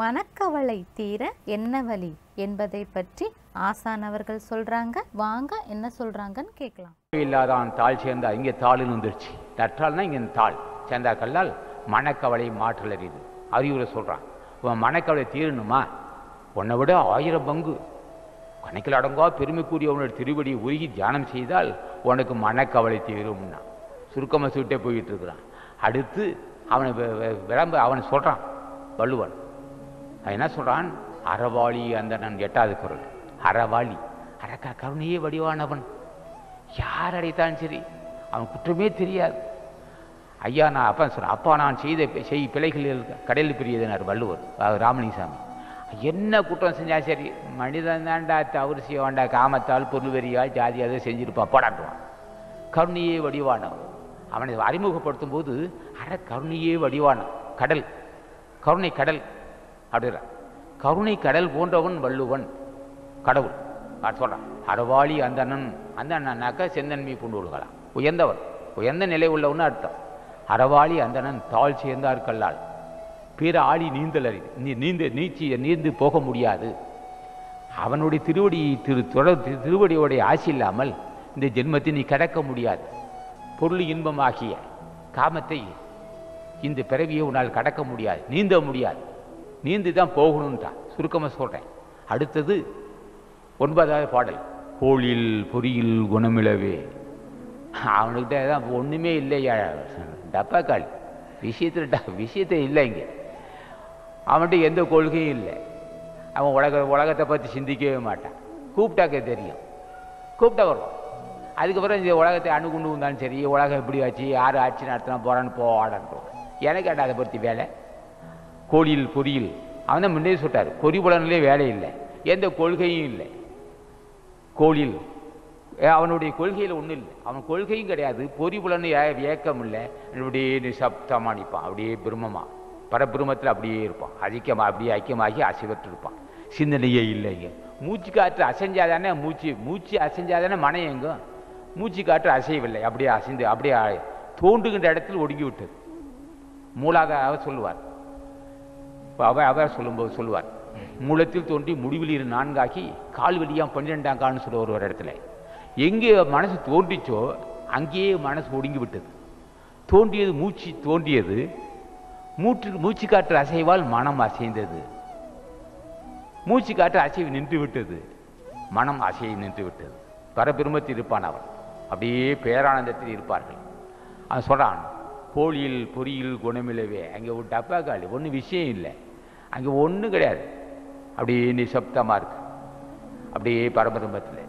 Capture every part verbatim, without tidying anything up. மனக்கவலை தீர என்ன வழி என்பதை பற்றி ஆசானவர்கள் சொல்றாங்க. வாங்க என்ன சொல்றாங்கன்னு கேட்கலாம். இல்லாதான் தாள் சேர்ந்தா இங்கே தாள்னு வந்துருச்சு. தற்றால்னா இங்கே தாள் சேர்ந்தா கல்லால் மனக்கவலை மாற்றல் அறியுது அறிவுரை சொல்றான். உன் மனக்கவலை தீரணுமா? உன்னை விட ஆயிரம் பங்கு கணக்கில் அடங்கா பெருமைக்குரிய உன்னோட திருவடியை உருகி தியானம் செய்தால் உனக்கு மனக்கவலை தீரும்னா சுருக்கமாக சுட்டே போய்கிட்டு இருக்கிறான். அடுத்து அவனை விளம்ப அவனை சொல்கிறான் வள்ளுவன். என்ன சொல்கிறான்? அறவாளி அந்த நான் எட்டாவது குரல் அறவாளி அரக்கா கருணையே வடிவானவன் யார் அடைத்தான் சரி அவன் குற்றமே தெரியாது. ஐயா நான் அப்பா சொல்கிறேன் அப்பா நான் செய்த செய் பிழைகள் கடையில் பெரியதுனார் வள்ளுவர் ராமலிங்கசாமி. என்ன குற்றம் செஞ்சால் சரி மனிதன் தாண்டா தவறு செய்ய வேண்டா காமத்தால் பொருள்வெறியால் ஜாதியாக செஞ்சுருப்பான் போடாட்டுவான். கருணையே வடிவானவன் அவனை அறிமுகப்படுத்தும் போது அற கருணையே வடிவான கடல் கருணை கடல் அப்படிங்கிறான். கருணை கடல் போன்றவன் வள்ளுவன் கடவுள் சொல்கிறான். அறவாளி அந்த அண்ணன் அந்த அண்ணன்னாக்கா செந்தன்மையை கொண்டு விடுகலாம் உயர்ந்தவன் உயர்ந்த நிலை உள்ளவன்னு அர்த்தம். அறவாளி அந்த அண்ணன் தாழ் சேர்ந்தார் கல்லால் பிற ஆளி நீந்தல் அறிவு நீ நீந்த நீச்சி நீந்து போக முடியாது. அவனுடைய திருவடி திரு தொடர் திருவடியோடைய ஆசி இல்லாமல் இந்த ஜென்மத்தை நீ கடக்க முடியாது. பொருள் இன்பமாகிய காமத்தை இந்த பிறவியை உன்னால் கடக்க முடியாது நீந்த முடியாது நீந்து தான் போகணுன்றான் சுருக்கமாக சொல்கிறேன். அடுத்தது ஒன்பதாவது பாடல் கோளில் பொறியில் குணமிழவே அவனுக்கிட்ட தான் ஒன்றுமே இல்லையா டப்பாக்காளி விஷயத்தில் ட விஷயத்தை இல்லைங்க அவன்கிட்ட எந்த கொள்கையும் இல்லை. அவன் உலக உலகத்தை பற்றி சிந்திக்கவே மாட்டான். கூப்பிட்டாக்க தெரியும் கூப்பிட்டா வருவான். அதுக்கப்புறம் இந்த உலகத்தை அணுகுண்டு வந்தாலும் சரி உலகம் எப்படி ஆச்சு யார் ஆட்சி நடத்தினா போகிறான்னு போ ஆடான்றோம் எனக்கு அதை பற்றி வேலை. கோழியில் பொறியில் அவன் தான் முன்னே சொல்லிட்டார் பொறி புலனிலே வேலை இல்லை எந்த கொள்கையும் இல்லை. கோழியில் அவனுடைய கொள்கையில் ஒன்றும் இல்லை அவன் கொள்கையும் கிடையாது பொறி புலனு ஏக்கம் இல்லை. அப்படியே நிசப்தமாக நிற்பான் அப்படியே பிரம்மமாக பரபிரமத்தில் அப்படியே இருப்பான் அதிக்கமாக அப்படியே ஐக்கியமாகி அசைவற்று இருப்பான். சிந்தனையே இல்லைங்க மூச்சு காற்று அசைஞ்சாதானே மூச்சு மூச்சு அசைஞ்சாதானே மனம் எங்கும் மூச்சு காற்று அசையவில்லை அப்படியே அசைந்து அப்படியே தோன்றுகின்ற இடத்தில் ஒடுங்கி விட்டது. மூலாதார சொல்லுவார் அவ அவர் சொல்லும்போது சொல்லுவார் மூலத்தில் தோன்றி முடிவில் இரு நான்காகி கால் வெளியாம் பன்னிரெண்டாம் கால்னு சொல்லுவார் ஒரு இடத்துல. எங்கே மனசு தோன்றிச்சோ அங்கேயே மனசு ஒடுங்கி விட்டது. தோன்றியது மூச்சு தோன்றியது மூற்று மூச்சு காற்று அசைவால் மனம் அசைந்தது மூச்சு காற்று அசைவு நின்று விட்டது மனம் அசைவு நின்று விட்டது. பரபிரமத்தில் இருப்பான் அவன் அப்படியே பேரானந்தத்தில் இருப்பார்கள். அவன் சொல்கிறான் கோழியில் பொறியில் குணமிலவே அங்கே ஒரு டப்பா காலி ஒன்றும் விஷயம் இல்லை அங்கே ஒன்றும் கிடையாது அப்படியே நிசப்தமாக இருக்கு அப்படியே பரபிரமத்தில்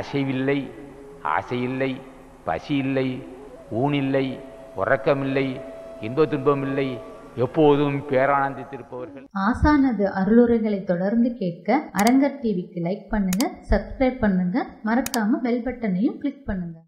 அசைவில்லை ஆசையில்லை பசி இல்லை ஊனில்லை உறக்கமில்லை இன்ப துன்பமில்லை எப்போதும் பேரானந்திருப்பவர்கள். ஆசானது அருளுரைகளை தொடர்ந்து கேட்க அரங்கர் டிவிக்கு லைக் பண்ணுங்க சப்ஸ்கிரைப் பண்ணுங்க மறக்காம பெல் பட்டனையும் கிளிக் பண்ணுங்க.